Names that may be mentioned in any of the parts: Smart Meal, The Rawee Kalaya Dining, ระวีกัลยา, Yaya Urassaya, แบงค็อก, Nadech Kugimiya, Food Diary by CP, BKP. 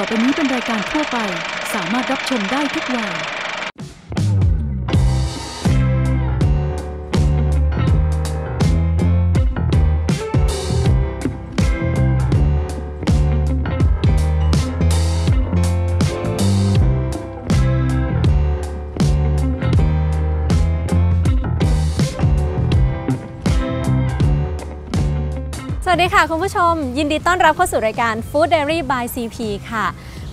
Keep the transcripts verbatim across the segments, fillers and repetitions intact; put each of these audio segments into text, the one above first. ต่อไปนี้เป็นรายการทั่วไปสามารถรับชมได้ทุกวัยสวัสดีค่ะคุณผู้ชมยินดีต้อนรับเข้าสู่รายการ Food Diary by ซี พี ค่ะ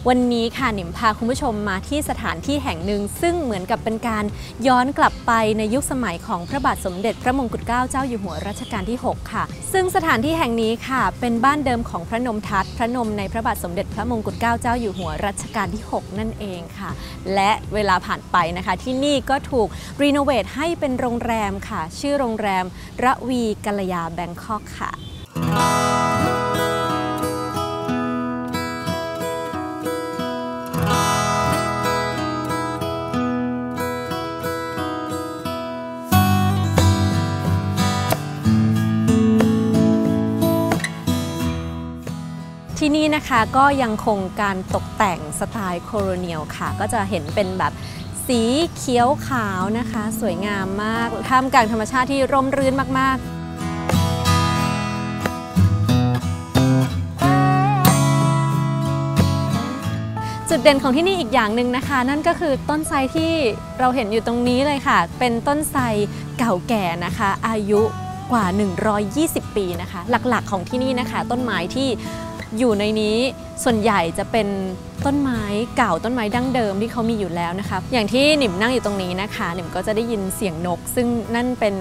วันนี้ค่ะหนิมพาคุณผู้ชมมาที่สถานที่แห่งหนึ่งซึ่งเหมือนกับเป็นการย้อนกลับไปในยุคสมัยของพระบาทสมเด็จพระมงกุฎเกล้าเจ้าอยู่หัวรัชกาลที่หกค่ะซึ่งสถานที่แห่งนี้ค่ะเป็นบ้านเดิมของพระนมทัศน์พระนมในพระบาทสมเด็จพระมงกุฎเกล้าเจ้าอยู่หัวรัชกาลที่หกนั่นเองค่ะและเวลาผ่านไปนะคะที่นี่ก็ถูกรีโนเวทให้เป็นโรงแรมค่ะชื่อโรงแรมระวีกัลยาแบงคอกค่ะที่นี่นะคะก็ยังคงการตกแต่งสไตล์โคโลเนียลค่ะก็จะเห็นเป็นแบบสีเขียวขาวนะคะสวยงามมากท่ามกลางธรรมชาติที่ร่มรื่นมากๆจุดเด่นของที่นี่อีกอย่างหนึ่งนะคะนั่นก็คือต้นไทรที่เราเห็นอยู่ตรงนี้เลยค่ะเป็นต้นไทรเก่าแก่นะคะอายุกว่าหนึ่งร้อยยี่สิบปีนะคะหลักๆของที่นี่นะคะต้นไม้ที่อยู่ในนี้ส่วนใหญ่จะเป็นต้นไม้เก่าต้นไม้ดั้งเดิมที่เขามีอยู่แล้วนะคะอย่างที่หนิมนั่งอยู่ตรงนี้นะคะหนิมก็จะได้ยินเสียงนกซึ่งนั่นเป็น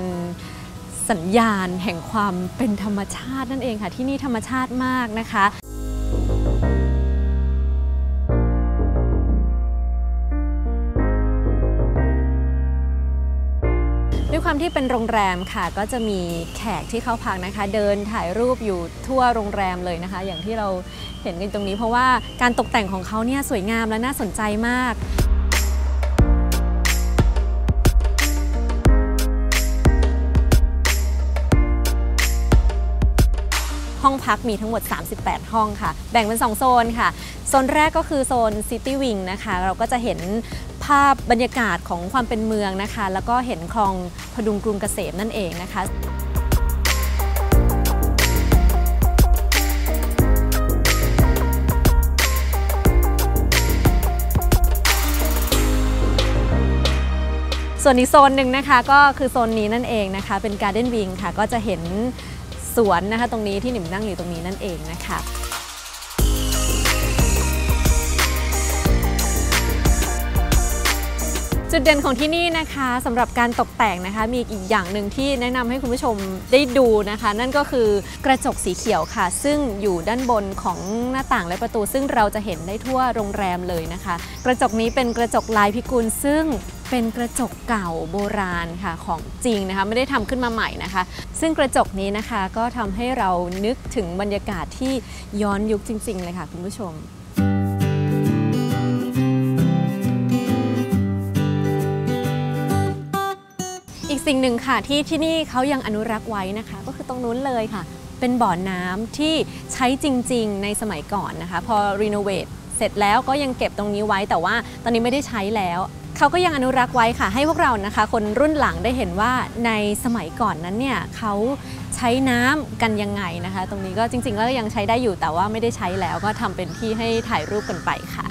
สัญญาณแห่งความเป็นธรรมชาตินั่นเองค่ะที่นี่ธรรมชาติมากนะคะด้วยความที่เป็นโรงแรมค่ะก็จะมีแขกที่เข้าพักนะคะเดินถ่ายรูปอยู่ทั่วโรงแรมเลยนะคะอย่างที่เราเห็นกันตรงนี้เพราะว่าการตกแต่งของเขาเนี่ยสวยงามและน่าสนใจมากห้องพักมีทั้งหมดสามสิบแปดห้องค่ะแบ่งเป็นสองโซนค่ะโซนแรกก็คือโซนซิตี้วิงนะคะเราก็จะเห็นภาพบรรยากาศของความเป็นเมืองนะคะแล้วก็เห็นคลองพดุงกรุงเกษมนั่นเองนะคะส่วนอีกโซนหนึ่งนะคะก็คือโซนนี้นั่นเองนะคะเป็นการ์เด้นวิงค่ะก็จะเห็นสวนนะคะตรงนี้ที่หนิมนั่งอยู่ตรงนี้นั่นเองนะคะจุดเด่นของที่นี่นะคะสำหรับการตกแต่งนะคะมีอีกอย่างหนึ่งที่แนะนำให้คุณผู้ชมได้ดูนะคะนั่นก็คือกระจกสีเขียวค่ะซึ่งอยู่ด้านบนของหน้าต่างและประตูซึ่งเราจะเห็นได้ทั่วโรงแรมเลยนะคะกระจกนี้เป็นกระจกลายพิกุลซึ่งเป็นกระจกเก่าโบราณค่ะของจริงนะคะไม่ได้ทำขึ้นมาใหม่นะคะซึ่งกระจกนี้นะคะก็ทำให้เรานึกถึงบรรยากาศที่ย้อนยุคจริงๆเลยค่ะคุณผู้ชมอีกสิ่งหนึ่งค่ะที่ที่นี่เขายังอนุรักษ์ไว้นะคะก็คือตรงนู้นเลยค่ะเป็นบ่อน้ำที่ใช้จริงๆในสมัยก่อนนะคะพอรีโนเวทเสร็จแล้วก็ยังเก็บตรงนี้ไว้แต่ว่าตอนนี้ไม่ได้ใช้แล้วเขาก็ยังอนุรักษ์ไว้ค่ะให้พวกเรานะคะคนรุ่นหลังได้เห็นว่าในสมัยก่อนนั้นเนี่ยเขาใช้น้ำกันยังไงนะคะตรงนี้ก็จริงๆแล้วยังใช้ได้อยู่แต่ว่าไม่ได้ใช้แล้วก็ทำเป็นที่ให้ถ่ายรูปกันไปค่ะ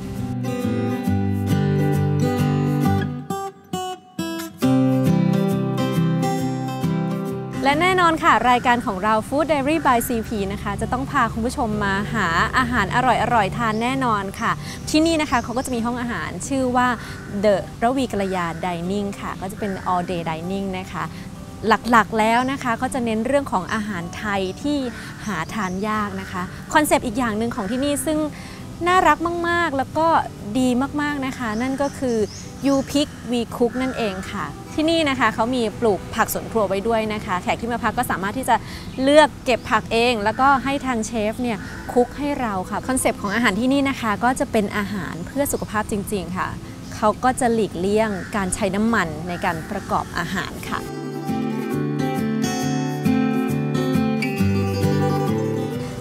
และแน่นอนค่ะรายการของเรา Food Diary by ซี พี นะคะจะต้องพาคุณผู้ชมมาหาอาหารอร่อยๆทานแน่นอนค่ะที่นี่นะคะเขาก็จะมีห้องอาหารชื่อว่า The Rawee Kalaya Dining ค่ะก็จะเป็น all day dining นะคะหลักๆแล้วนะคะเขาจะเน้นเรื่องของอาหารไทยที่หาทานยากนะคะคอนเซปต์อีกอย่างหนึ่งของที่นี่ซึ่งน่ารักมากๆแล้วก็ดีมากๆนะคะนั่นก็คือ You Pick We Cook นั่นเองค่ะที่นี่นะคะเขามีปลูกผักสวนครัวไว้ด้วยนะคะแขกที่มาพักก็สามารถที่จะเลือกเก็บผักเองแล้วก็ให้ทางเชฟเนี่ยคุกให้เราค่ะคอนเซปต์ของอาหารที่นี่นะคะก็จะเป็นอาหารเพื่อสุขภาพจริงๆค่ะเขาก็จะหลีกเลี่ยงการใช้น้ำมันในการประกอบอาหารค่ะ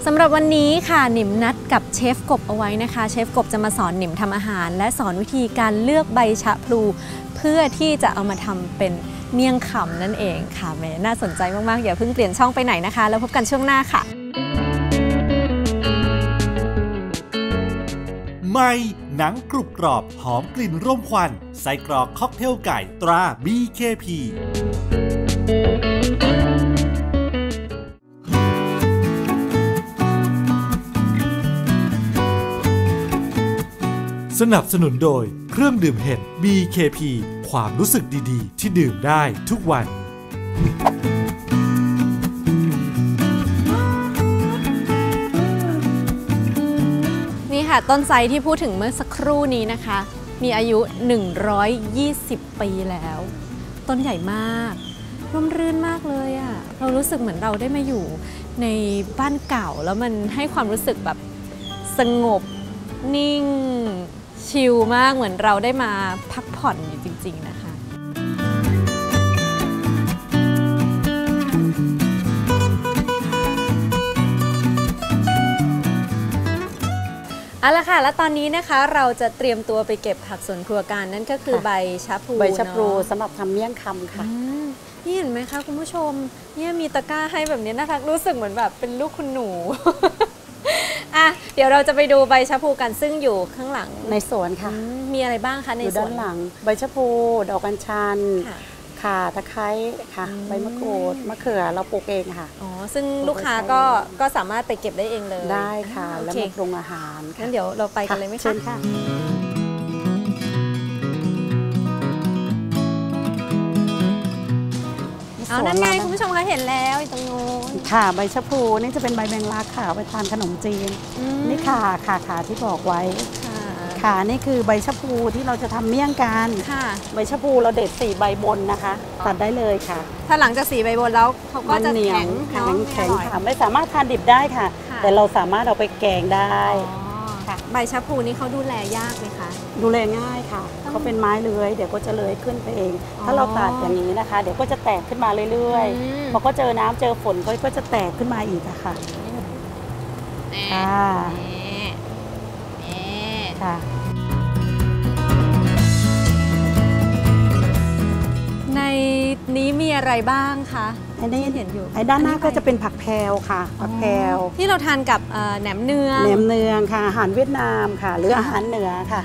ส ำหรับวันนี้ค่ะหนิมนัดกับเชฟกบเอาไว้นะคะเชฟกบจะมาสอนหนิมทำอาหารและสอนวิธีการเลือกใบชะพลูเพื่อที่จะเอามาทำเป็นเมี่ยงคำนั่นเองค่ะแม่น่าสนใจมากๆอย่าเพิ่งเปลี่ยนช่องไปไหนนะคะแล้วพบกันช่วงหน้าค่ะไม่หนังกรุบกรอบหอมกลิ่นร่มควันไส้กรอกค็อกเทลไก่ตรา บี เค พีสนับสนุนโดยเครื่องดื่มเห็ด บี เค พี ความรู้สึกดีๆที่ดื่มได้ทุกวันนี่ค่ะต้นไทรที่พูดถึงเมื่อสักครู่นี้นะคะมีอายุหนึ่งร้อยยี่สิบปีแล้วต้นใหญ่มากร่มรื่นมากเลยอะเรารู้สึกเหมือนเราได้มาอยู่ในบ้านเก่าแล้วมันให้ความรู้สึกแบบสงบนิ่งชิลมากเหมือนเราได้มาพักผ่อนอยู่จริงๆนะคะเอาละค่ะแล้วตอนนี้นะคะเราจะเตรียมตัวไปเก็บผักสวนครัวกันนั่นก็คือใบชะพลูใบชะพลูสำหรับทำเมี่ยงคำค่ะนี่เห็นไหมคะคุณผู้ชมเนี่ยมีตะกร้าให้แบบนี้น่ารักรู้สึกเหมือนแบบเป็นลูกคุณหนูอ่ะเดี๋ยวเราจะไปดูใบชะพลูกันซึ่งอยู่ข้างหลังในสวนค่ะมีอะไรบ้างคะในสวนด้านหลังใบชะพลูดอกกัญชันค่ะตะไคร้ค่ะใบมะกรูดมะเขือเราปลูกเองค่ะอ๋อซึ่งลูกค้าก็ก็สามารถไปเก็บได้เองเลยได้ค่ะแล้วมาปรุงอาหารงั้นเดี๋ยวเราไปกันเลยไหมคะเชิญค่ะอ๋อนั่นไงคุณผู้ชมเราเห็นแล้วตรงนู้นค่ะใบชะพลูนี่จะเป็นใบแมงลักค่ะไปทานขนมจีนนี่ค่ะขาขาที่บอกไว้ค่ะนี่คือใบชะพลูที่เราจะทำเมี่ยงกันค่ะใบชะพลูเราเด็ดสี่ใบบนนะคะตัดได้เลยค่ะถ้าหลังจากสี่ใบบนแล้วเขาก็จะแข็งแข็งแข็งค่ะไม่สามารถทานดิบได้ค่ะแต่เราสามารถเอาไปแกงได้ค่ะใบชะพลูนี่เขาดูแลยากไหมคะดูแลง่ายค่ะเขาเป็นไม้เลื้อยเดี๋ยวก็จะเลื้อยขึ้นไปเองถ้าเราตัดอย่างนี้นะคะเดี๋ยวก็จะแตกขึ้นมาเรื่อยๆพอก็เจอน้ำเจอฝนก็จะแตกขึ้นมาอีกค่ะค่ะในนี้มีอะไรบ้างคะอันนี้เห็นอยู่ไอ้ด้านหน้าก็จะเป็นผักแพรวค่ะผักแพรวที่เราทานกับแหนมเนืองแหนมเนืองค่ะอาหารเวียดนามค่ะหรืออาหารเหนือค่ะ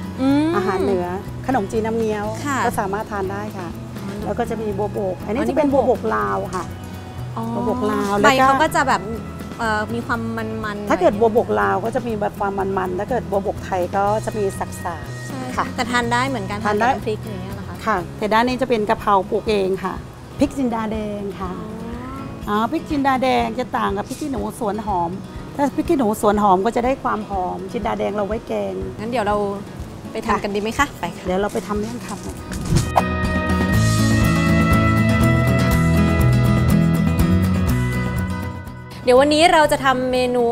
อาหารเหนือขนมจีนน้ำเงี้ยวก็สามารถทานได้ค่ะแล้วก็จะมีบัวบกอันนี้จะเป็นบัวบกลาวค่ะบัวบกลาวใบเขาก็จะแบบมีความมันๆถ้าเกิดบัวบกลาวก็จะมีแบบความมันๆถ้าเกิดบัวบกไทยก็จะมีสักสาใช่ค่ะแต่ทานได้เหมือนกันทานได้พริกอย่างเงี้ยเหรอคะค่ะแต่ด้านนี้จะเป็นกะเพราปลูกเองค่ะพริกจินดาแดงค่ะอ๋อพริกจินดาแดงจะต่างกับพริกขี้หนูสวนหอมถ้าพริกขี้หนูสวนหอมก็จะได้ความหอมจินดาแดงเราไว้แกงงั้นเดี๋ยวเราไปทำกันดีไหมคะไปค่ะเดี๋ยวเราไปทำเมี่ยงคำเดี๋ยววันนี้เราจะทำเมนู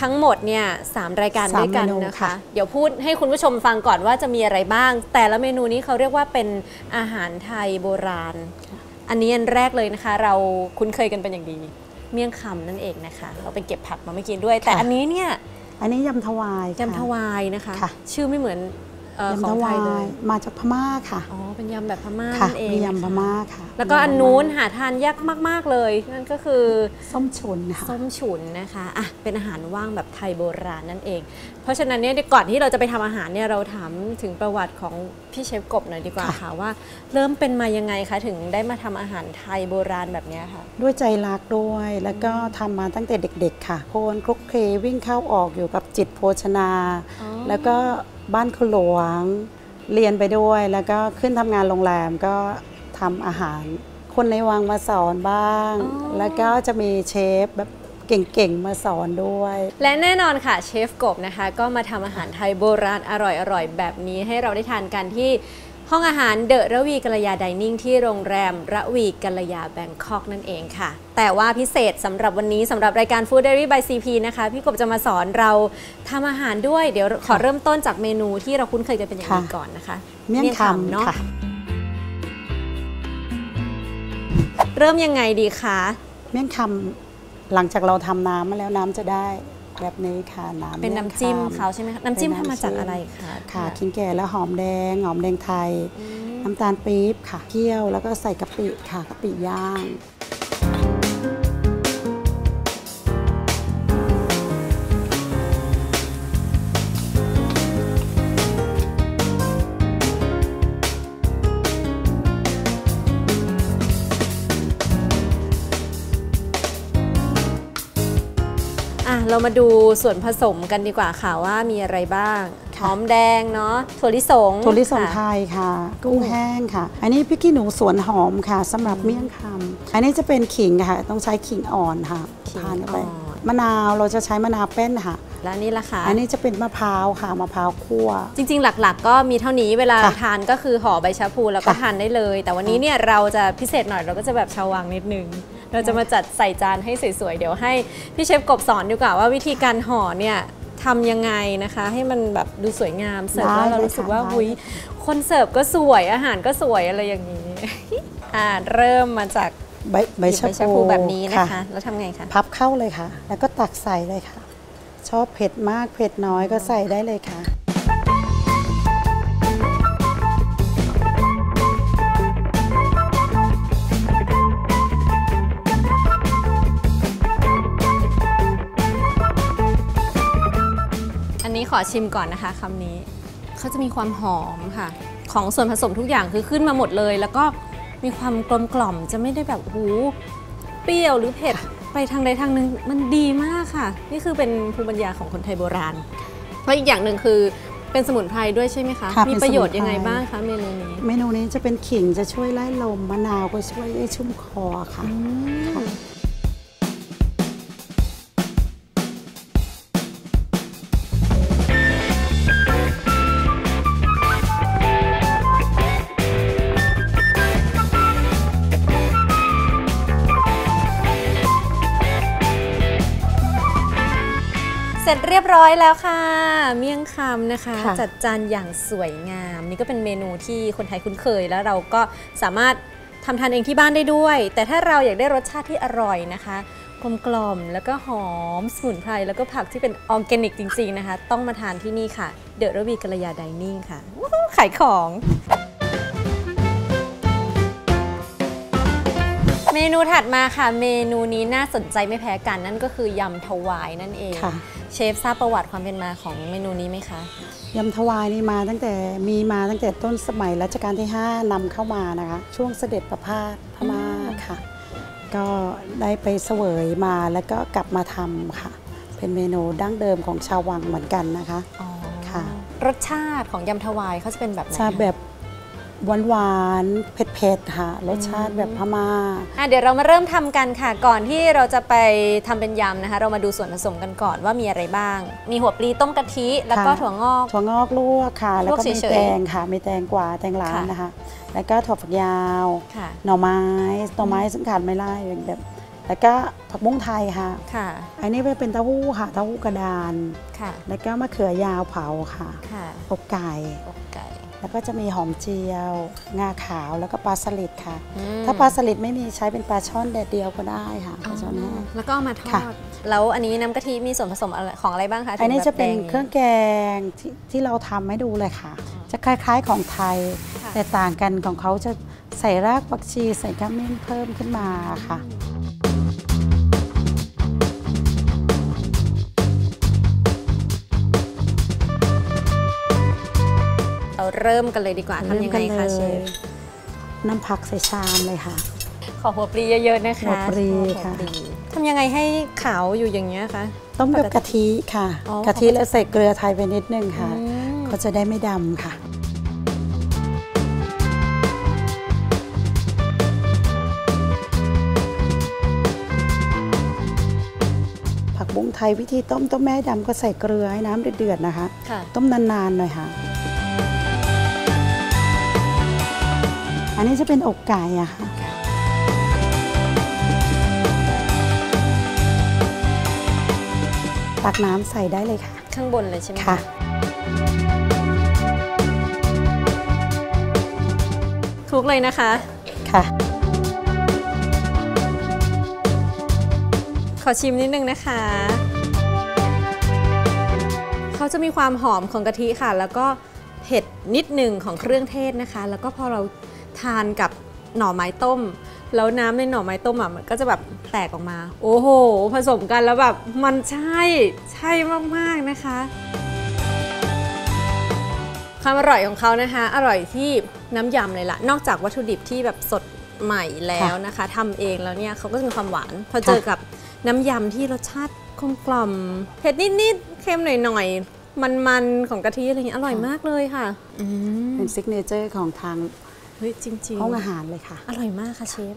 ทั้งหมดเนี่ยสามรายการด้วยกันนะคะเดี๋ยวพูดให้คุณผู้ชมฟังก่อนว่าจะมีอะไรบ้างแต่ละเมนูนี้เขาเรียกว่าเป็นอาหารไทยโบราณอันนี้อันแรกเลยนะคะเราคุ้นเคยกันเป็นอย่างดีเมี่ยงคำนั่นเองนะคะเราไปเก็บผักมาไม่กินด้วยแต่อันนี้เนี่ยอันนี้ยำถวายยำถวายนะคะชื่อไม่เหมือนของไทยเลยมาจากพม่าค่ะอ๋อเป็นยำแบบพม่านั่นเองยำพม่าค่ะแล้วก็อันนู้นหาทานยากมากๆเลยนั่นก็คือส้มฉุนค่ะส้มฉุนนะคะอ่ะเป็นอาหารว่างแบบไทยโบราณนั่นเองเพราะฉะนั้นเนี่ยก่อนที่เราจะไปทำอาหารเนี่ยเราถามถึงประวัติของพี่เชฟกบหน่อยดีกว่าค่ะว่าเริ่มเป็นมายังไงคะถึงได้มาทำอาหารไทยโบราณแบบนี้ค่ะด้วยใจรักด้วยแล้วก็ทำมาตั้งแต่เด็กๆค่ะโคนคลุกเควิ่งเข้าออกอยู่กับจิตโภชนาแล้วก็บ้านคุณหลวงเรียนไปด้วยแล้วก็ขึ้นทำงานโรงแรมก็ทำอาหารคนในวังมาสอนบ้างแล้วก็จะมีเชฟแบบเก่งๆมาสอนด้วยและแน่นอนค่ะเชฟกบนะคะก็มาทำอาหารไทยโบราณอร่อยๆแบบนี้ให้เราได้ทานกันที่ห้องอาหาร The Rawee Kalaya Dining ที่โรงแรม Rawee Kalaya Bangkok นั่นเองค่ะแต่ว่าพิเศษสำหรับวันนี้สำหรับรายการ Food Diary by ซี พี นะคะพี่กบจะมาสอนเราทำอาหารด้วยเดี๋ยวขอเริ่มต้นจากเมนูที่เราคุ้นเคยกันเป็นอย่างดีก่อนนะคะเมี่ยงคำเนาะเริ่มยังไงดีคะเมี่ยงคำหลังจากเราทำน้ำมาแล้วน้ำจะได้ แบบนี้ค่ะน้ำเป็นน้ำจิ้มเขาใช่ไหมคะน้ำจิ้มทำมาจากอะไรคะค่ะขิงแก่และหอมแดงหอมแดงไทยน้ำตาลปี๊บค่ะเคี่ยวแล้วก็ใส่กะปิค่ะกะปิย่างเรามาดูส่วนผสมกันดีกว่าค่ะว่ามีอะไรบ้างหอมแดงเนาะถั่วลิสงถั่วลิสงไทยค่ะกุ้งแห้งค่ะอันนี้พริกขี้หนูสวนหอมค่ะสำหรับเมี่ยงคำอันนี้จะเป็นขิงค่ะต้องใช้ขิงอ่อนค่ะทานไปมะนาวเราจะใช้มะนาวแป้นค่ะแล้วนี่ล่ะค่ะอันนี้จะเป็นมะพร้าวค่ะมะพร้าวคั่วจริงๆหลักๆก็มีเท่านี้เวลาทานก็คือห่อใบชะพูแล้วก็ทานได้เลยแต่วันนี้เนี่ยเราจะพิเศษหน่อยเราก็จะแบบชาววังนิดนึงเราจะมาจัดใส่จานให้สวยๆเดี๋ยวให้พี่เชฟกบสอนดีกว่าว่าวิธีการห่อเนี่ยทำยังไงนะคะให้มันแบบดูสวยงามเสิร์ฟแล้วเรารู้สึกว่าหุยคนเสิร์ฟก็สวยอาหารก็สวยอะไรอย่างนี้อ่าเริ่มมาจากใบใบชะพูแบบนี้นะคะแล้วทำไงคะพับเข้าเลยค่ะแล้วก็ตักใส่เลยค่ะชอบเผ็ดมากเผ็ดน้อยก็ใส่ได้เลยค่ะขอชิมก่อนนะคะคำนี้เขาจะมีความหอมค่ะของส่วนผสมทุกอย่างคือขึ้นมาหมดเลยแล้วก็มีความกลมกล่อมจะไม่ได้แบบหูเปรี้ยวหรือเผ็ดไปทางใดทางหนึ่งมันดีมากค่ะนี่คือเป็นภูมิปัญญาของคนไทยโบราณเพราะอีกอย่างหนึ่งคือเป็นสมุนไพรด้วยใช่ไหมคะมีประโยชน์ยังไงบ้างคะเมนูนี้เมนูนี้จะเป็นขิงจะช่วยไล่ลมมะนาวก็ช่วยให้ชุ่มคอค่ะเสร็จเรียบร้อยแล้วค่ะเมี่ยงคำนะคะจัดจานอย่างสวยงามนี่ก็เป็นเมนูที่คนไทยคุ้นเคยแล้วเราก็สามารถทำทานเองที่บ้านได้ด้วยแต่ถ้าเราอยากได้รสชาติที่อร่อยนะคะกลมกล่อมแล้วก็หอมสมุนไพรแล้วก็ผักที่เป็นออร์แกนิกจริงๆนะคะต้องมาทานที่นี่ค่ะ The Rawee Kalaya Dining ค่ะขายของเมนูถัดมาค่ะเมนูนี้น่าสนใจไม่แพ้กันนั่นก็คือยำถวายนั่นเองเชฟทราบประวัติความเป็นมาของเมนูนี้ไหมคะยำถวายนี่มาตั้งแต่มีมาตั้งแต่ต้นสมัยรัชกาลที่ห้านำเข้ามานะคะช่วงเสด็จประพาสพม่าค่ะก็ได้ไปเสวยมาแล้วก็กลับมาทำค่ะเป็นเมนูดั้งเดิมของชาววังเหมือนกันนะคะอ๋อค่ะรสชาติของยำถวายเขาจะเป็นแบบไหนชาแบบหวานหวานเผ็ดๆค่ะรสชาติแบบพม่าอ่ะเดี๋ยวเรามาเริ่มทำกันค่ะก่อนที่เราจะไปทำเป็นยำนะคะเรามาดูส่วนผสมกันก่อนว่ามีอะไรบ้างมีหัวปลีต้มกะทิแล้วก็ถั่วงอกถั่วงอกลวกค่ะแล้วก็มีแตงค่ะมีแตงกวาแตงล้านนะคะแล้วก็ถั่วฝักยาวหน่อไม้หน่อไม้สังขารไม่ได้แบบแล้วก็ผักบุ้งไทยค่ะค่ะอันนี้เป็นเต้าหู้ค่ะเต้าหู้กระดานค่ะแล้วก็มะเขือยาวเผาค่ะค่ะอกไก่แล้วก็จะมีหอมเจียวงาขาวแล้วก็ปลาสลิดค่ะถ้าปลาสลิดไม่มีใช้เป็นปลาช่อนแดดเดียวก็ได้ค่ะปลาช่อนแห้งแล้วก็มาทอดแล้วอันนี้น้ำกะทิมีส่วนผสมของอะไรบ้างคะอันนี้จะเป็นเครื่องแกงที่เราทำให้ดูเลยค่ะจะคล้ายๆของไทยแต่ต่างกันของเขาจะใส่รากผักชีใส่ขมิ้นเพิ่มขึ้นมาค่ะเราเริ่มกันเลยดีกว่าทำยังไงคะเชฟน้ำผักใส่ชามเลยค่ะขอหัวปลีเยอะๆนะคะหัวปลีค่ะทำยังไงให้ขาวอยู่อย่างเงี้ยคะต้มกับกะทิค่ะกะทิแล้วใส่เกลือไทยไปนิดนึงค่ะเขาจะได้ไม่ดำค่ะผักบุ้งไทยวิธีต้มต้มแม่ดำก็ใส่เกลือให้น้ำเดือดๆนะคะต้มนานๆหน่อยค่ะอันนี้จะเป็นอกไก่อะค่ะตักน้ำใส่ได้เลยค่ะข้างบนเลยใช่ไหมค่ะคลุกเลยนะคะค่ะขอชิมนิดนึงนะคะ เขาจะมีความหอมของกะทิค่ะแล้วก็เผ็ดนิดหนึ่งของเครื่องเทศนะคะแล้วก็พอเราทานกับหน่อไม้ต้มแล้วน้ำในหน่อไม้ต้มอ่ะมันก็จะแบบแตกออกมาโอ้โหผสมกันแล้วแบบมันใช่ใช่มากๆนะคะความอร่อยของเขานะคะอร่อยที่น้ำยำเลยล่ะนอกจากวัตถุดิบที่แบบสดใหม่แล้วนะคะทำเองแล้วเนี่ยเขาก็จะมีความหวานพอเจอกับน้ำยำที่รสชาติกลมกล่อมเผ็ดนิดๆเค็มหน่อยๆมันๆของกะทิอะไรอย่างเงี้ยอร่อยมากเลยค่ะเป็นซิกเนเจอร์ของทางจริงๆห้องอาหารเลยค่ะอร่อยมากค่ะเชฟ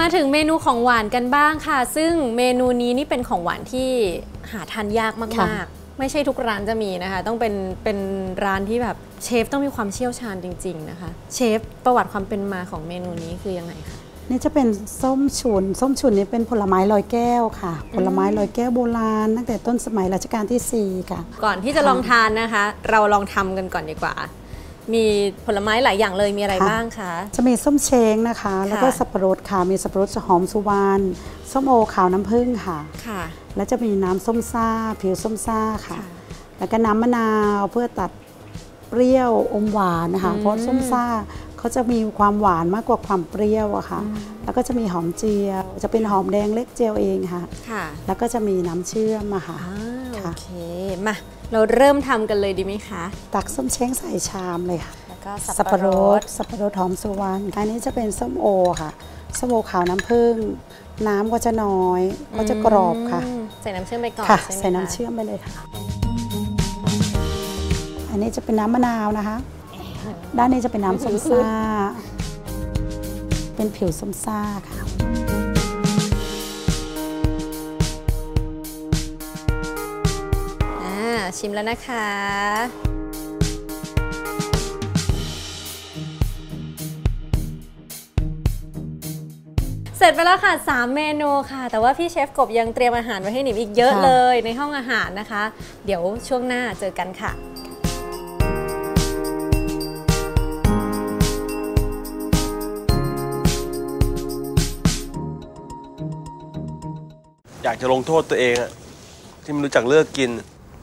มาถึงเมนูของหวานกันบ้างค่ะซึ่งเมนูนี้นี่เป็นของหวานที่หาทานยากมากๆไม่ใช่ทุกร้านจะมีนะคะต้องเป็นเป็นร้านที่แบบเชฟต้องมีความเชี่ยวชาญจริงๆนะคะเชฟประวัติความเป็นมาของเมนูนี้คือยังไงคะนี่จะเป็นส้มฉุนส้มฉุนนี่เป็นผลไม้ลอยแก้วค่ะผลไม้ลอยแก้วโบราณตั้งแต่ต้นสมัยรัชกาลที่สี่ค่ะก่อนที่จะลองทานนะคะเราลองทำกันก่อนดีกว่ามีผลไม้หลายอย่างเลยมีอะไรบ้างคะจะมีส้มเช้งนะคะแล้วก็สับปะรดค่ะมีสับปะรดหอมสุวรรณส้มโอขาวน้ำผึ้งค่ะค่ะแล้วจะมีน้ำส้มซ่าผิวส้มซ่าค่ะแล้วก็น้ำมะนาวเพื่อตัดเปรี้ยวอมหวานนะคะเพราะส้มซ่าเขาจะมีความหวานมากกว่าความเปรี้ยวอะค่ะแล้วก็จะมีหอมเจียวจะเป็นหอมแดงเล็กเจียวเองค่ะค่ะแล้วก็จะมีน้ำเชื่อมอะค่ะโอเคมาเราเริ่มทำกันเลยดีไหมคะตักส้มเช้งใส่ชามเลยค่ะแล้วก็สับปะรดสับปะรดหอมสุวรรณอันนี้จะเป็นส้มโอค่ะส้มโอขาวน้ำผึ้งน้ำก็จะน้อยก็จะกรอบค่ะใส่น้ำเชื่อมไปก่อนค่ะใส่น้ำเชื่อมไปเลยค่ะอันนี้จะเป็นน้ำมะนาวนะคะด้านนี้จะเป็นน้ำส้มซ่าเป็นผิวส้มซ่าค่ะอ่าชิมแล้วนะคะเสร็จไปแล้วค่ะสามเมนูค่ะแต่ว่าพี่เชฟกบยังเตรียมอาหารไว้ให้หนิมอีกเยอะเลยในห้องอาหารนะคะเดี๋ยวช่วงหน้าเจอกันค่ะอยากจะลงโทษตัวเองที่ไม่รู้จักเลือกกิน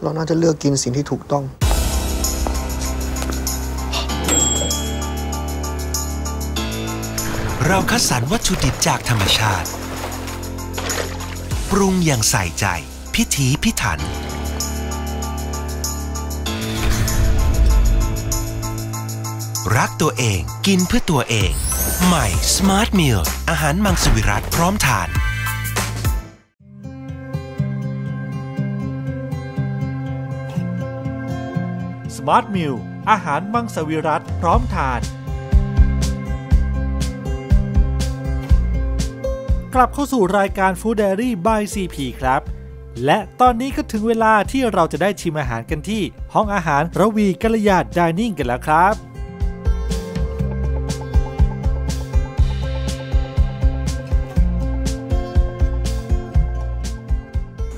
เราน่าจะเลือกกินสิ่งที่ถูกต้องเราคัดสรรวัตถุดิบจากธรรมชาติปรุงอย่างใส่ใจพิถีพิถันรักตัวเองกินเพื่อตัวเองใหม่สมาร์ทมิลอาหารมังสวิรัติพร้อมทานสมาร์ทมิลอาหารมังสวิรัติพร้อมทานกลับเข้าสู่รายการ Food Diary by ซี พี ครับและตอนนี้ก็ถึงเวลาที่เราจะได้ชิมอาหารกันที่ห้องอาหารระวีกัลยา Dining กันแล้วครับ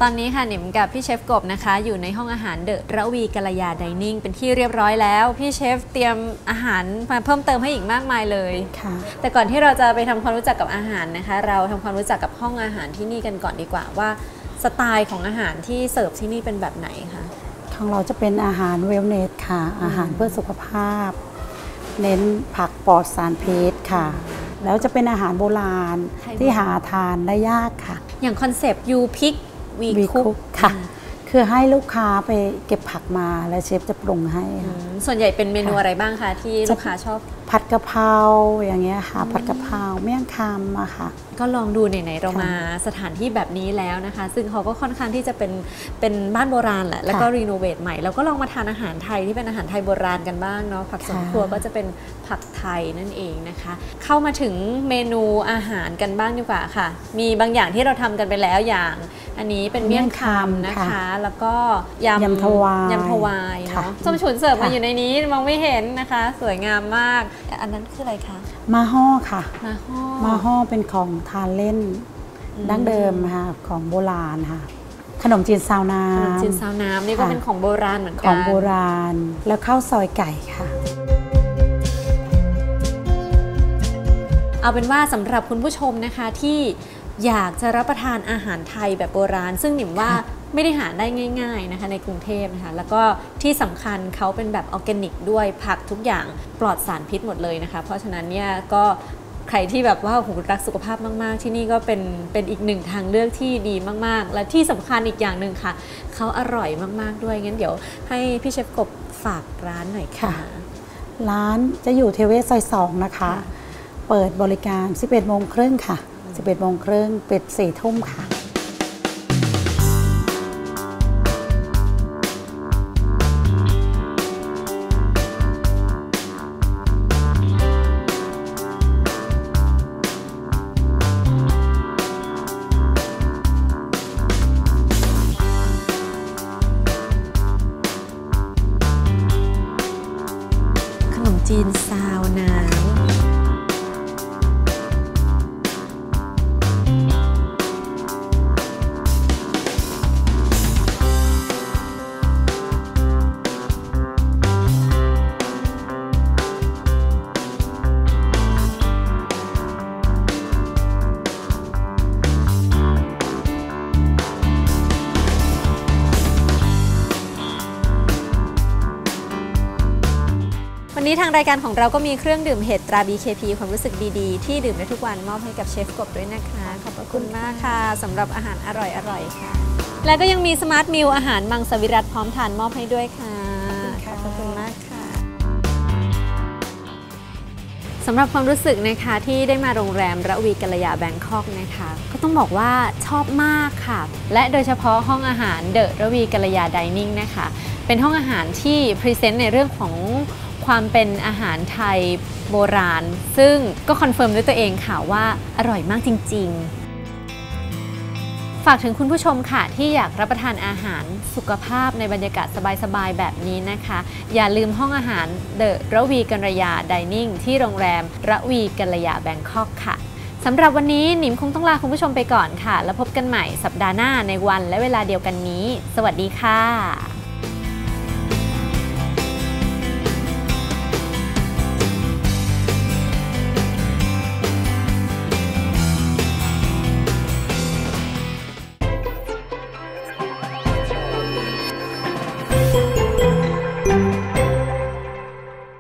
ตอนนี้ค่ะหนิมกับพี่เชฟกบนะคะอยู่ในห้องอาหารเดอะระวีกัลยา Dining เป็นที่เรียบร้อยแล้วพี่เชฟเตรียมอาหารมาเพิ่มเติมให้อีกมากมายเลยค่ะแต่ก่อนที่เราจะไปทำความรู้จักกับอาหารนะคะเราทำความรู้จักกับห้องอาหารที่นี่กันก่อนดีกว่าว่าสไตล์ของอาหารที่เสิร์ฟที่นี่เป็นแบบไหนคะของเราจะเป็นอาหารเวลเนสค่ะอาหารเพื่อสุขภาพเน้นผักปลอดสารพิษค่ะแล้วจะเป็นอาหารโบราณที่หาทานได้ยากค่ะอย่างคอนเซปต์ You Pickวีคุกค่ะคือให้ลูกค้าไปเก็บผักมาแล้วเชฟจะปรุงให้ค่ะส่วนใหญ่เป็นเมนูอะไรบ้างคะที่ลูกค้าชอบผัดกะเพราอย่างเงี้ยค่ะผัดกะเพราเมี่ยงคำอะค่ะก็ลองดูไหนๆเรามาสถานที่แบบนี้แล้วนะคะซึ่งเขาก็ค่อนข้างที่จะเป็นเป็นบ้านโบราณแหละแล้วก็รีโนเวทใหม่เราก็ลองมาทานอาหารไทยที่เป็นอาหารไทยโบราณกันบ้างเนาะผักสวนครัวก็จะเป็นผักไทยนั่นเองนะคะเข้ามาถึงเมนูอาหารกันบ้างดีกว่าค่ะมีบางอย่างที่เราทำกันไปแล้วอย่างอันนี้เป็นเมี่ยงคำนะคะแล้วก็ยำทวายยำทวายเนาะส้มฉุนเสิร์ฟมาอยู่ในนี้มองไม่เห็นนะคะสวยงามมากอันนั้นคืออะไรคะมาฮ่อค่ะมาฮ่อมาฮ่อเป็นของทานเล่นดั้งเดิมค่ะของโบราณค่ะขนมจีนซาวน้ำขนมจีนซาวน้ำนี่ก็เป็นของโบราณเหมือนกันของโบราณแล้วข้าวซอยไก่ค่ะเอาเป็นว่าสำหรับคุณผู้ชมนะคะที่ อยากจะรับประทานอาหารไทยแบบโบราณซึ่งหนิมว่าไม่ได้หาได้ง่ายๆนะคะในกรุงเทพนะคะแล้วก็ที่สำคัญเขาเป็นแบบออร์แกนิกด้วยผักทุกอย่างปลอดสารพิษหมดเลยนะคะเพราะฉะนั้นเนี่ยก็ใครที่แบบว่าโอ้โหรักสุขภาพมากๆที่นี่ก็เป็นเป็นอีกหนึ่งทางเลือกที่ดีมากๆและที่สำคัญอีกอย่างหนึ่งค่ะเขาอร่อยมากๆด้วยงั้นเดี๋ยวให้พี่เชฟกบฝากร้านหน่อยค่ะร้านจะอยู่เทเวศซอยสองนะคะเปิดบริการ สิบเอ็ดโมงครึ่งค่ะ สิบเอ็ดโมงครึ่งปิด สี่ทุ่มค่ะขนมจีนซาวน้ำวันนี้ทางรายการของเราก็มีเครื่องดื่มเห็ดตรา บี เค พี ความรู้สึกดีๆที่ดื่มได้ทุกวันมอบให้กับเชฟกบด้วยนะคะขอบพระคุณมากค่ะสำหรับอาหารอร่อยๆค่ะและก็ยังมีสมาร์ทมิลอาหารมังสวิรัติพร้อมทานมอบให้ด้วยค่ะขอบคุณมากค่ะสำหรับความรู้สึกนะคะที่ได้มาโรงแรมระวีกัลยาแบงคอกนะคะก็ต้องบอกว่าชอบมากค่ะและโดยเฉพาะห้องอาหาร The Rawee Kalaya Dining นะคะเป็นห้องอาหารที่พรีเซนต์ในเรื่องของความเป็นอาหารไทยโบราณซึ่งก็คอนเฟิร์มด้วยตัวเองค่ะว่าอร่อยมากจริงๆฝากถึงคุณผู้ชมค่ะที่อยากรับประทานอาหารสุขภาพในบรรยากาศสบายๆแบบนี้นะคะอย่าลืมห้องอาหาร The Rawee Kalaya Dining ที่โรงแรมระวีกัลยาแบงคอกค่ะสำหรับวันนี้หนิมคงต้องลาคุณผู้ชมไปก่อนค่ะแล้วพบกันใหม่สัปดาห์หน้าในวันและเวลาเดียวกันนี้สวัสดีค่ะ